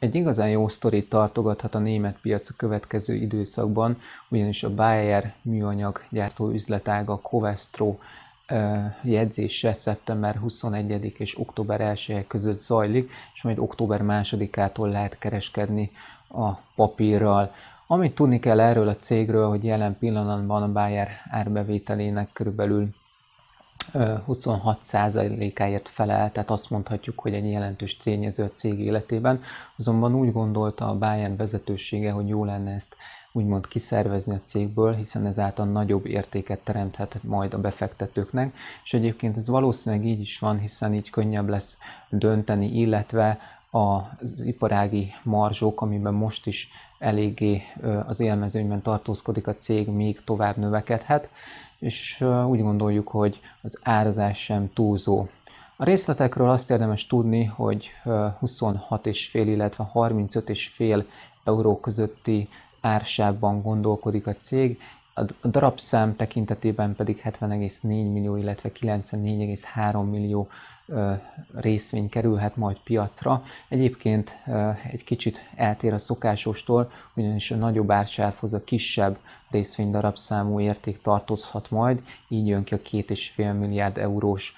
Egy igazán jó sztorit tartogathat a német piac a következő időszakban, ugyanis a Bayer műanyag gyártó üzletága Covestro jegyzése szeptember 21. és október 1-e között zajlik, és majd október 2-ától lehet kereskedni a papírral. Amit tudni kell erről a cégről, hogy jelen pillanatban a Bayer árbevételének körülbelül 26%-áért felel, tehát azt mondhatjuk, hogy egy jelentős tényező a cég életében, azonban úgy gondolta a Bayer vezetősége, hogy jó lenne ezt úgymond kiszervezni a cégből, hiszen ezáltal nagyobb értéket teremthet majd a befektetőknek, és egyébként ez valószínűleg így is van, hiszen így könnyebb lesz dönteni, illetve az iparági marzsok, amiben most is eléggé az élmezőnyben tartózkodik a cég, még tovább növekedhet, és úgy gondoljuk, hogy az árazás sem túlzó. A részletekről azt érdemes tudni, hogy 26,5, illetve 35,5 euró közötti ársávban gondolkodik a cég, a darabszám tekintetében pedig 70,4 millió, illetve 94,3 millió részvény kerülhet majd piacra. Egyébként egy kicsit eltér a szokásostól, ugyanis a nagyobb ársávhoz a kisebb részvény darabszámú érték tartozhat majd, így jön ki a 2,5 milliárd eurós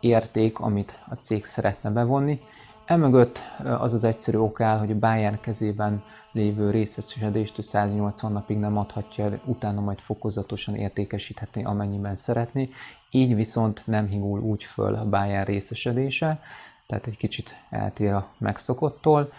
érték, amit a cég szeretne bevonni. Emögött az az egyszerű ok áll, hogy a Bayer kezében lévő részesedést 180 napig nem adhatja, utána majd fokozatosan értékesíthetni, amennyiben szeretné. Így viszont nem higul úgy föl a Bayer részesedése, tehát egy kicsit eltér a megszokottól.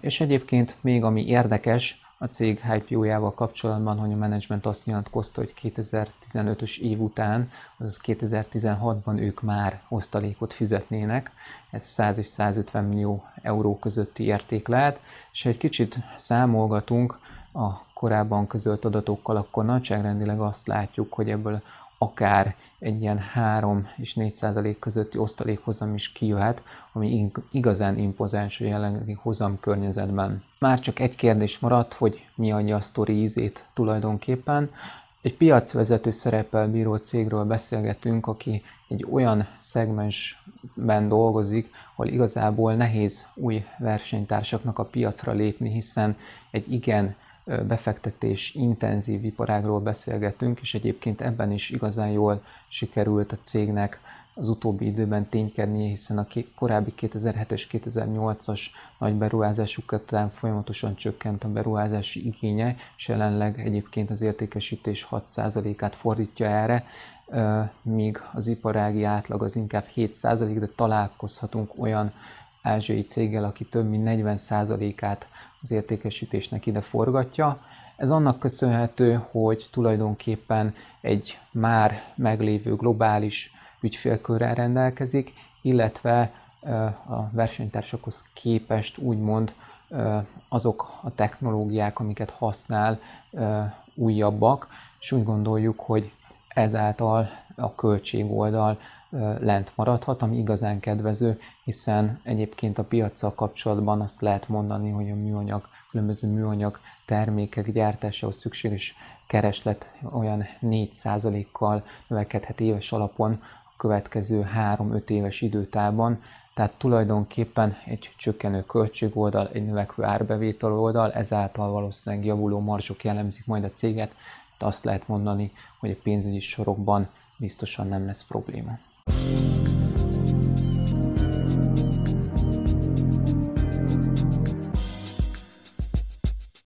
És egyébként még ami érdekes, a cég IPO-jával kapcsolatban, hogy a menedzsment azt nyilatkozta, hogy 2015-ös év után, azaz 2016-ban ők már osztalékot fizetnének, ez 100 és 150 millió euró közötti érték lehet, és ha egy kicsit számolgatunk a korábban közölt adatokkal, akkor nagyságrendileg azt látjuk, hogy ebből akár egy ilyen 3 és 4% közötti osztalékhozam is kijöhet, ami igazán impozáns a jelenlegi hozam környezetben. Már csak egy kérdés maradt, hogy mi adja a sztori ízét tulajdonképpen. Egy piacvezető szereppel bíró cégről beszélgetünk, aki egy olyan szegmensben dolgozik, ahol igazából nehéz új versenytársaknak a piacra lépni, hiszen egy igen befektetés intenzív iparágról beszélgetünk, és egyébként ebben is igazán jól sikerült a cégnek az utóbbi időben ténykednie, hiszen a korábbi 2007-es, 2008-as nagy beruházásuk után folyamatosan csökkent a beruházási igénye, és jelenleg egyébként az értékesítés 6%-át fordítja erre, míg az iparági átlag az inkább 7%, de találkozhatunk olyan ázsiai céggel, aki több mint 40%-át az értékesítésnek ide forgatja. Ez annak köszönhető, hogy tulajdonképpen egy már meglévő globális ügyfélkörrel rendelkezik, illetve a versenytársakhoz képest úgymond azok a technológiák, amiket használ, újabbak, és úgy gondoljuk, hogy ezáltal a költségoldal lent maradhat, ami igazán kedvező, hiszen egyébként a piaccal kapcsolatban azt lehet mondani, hogy a különböző műanyag termékek gyártásához szükséges kereslet olyan 4%-kal növekedhet éves alapon a következő 3-5 éves időtávban, tehát tulajdonképpen egy csökkenő költségoldal, egy növekvő árbevétel oldal, ezáltal valószínűleg javuló marzsok jellemzik majd a céget, de azt lehet mondani, hogy a pénzügyi sorokban biztosan nem lesz probléma.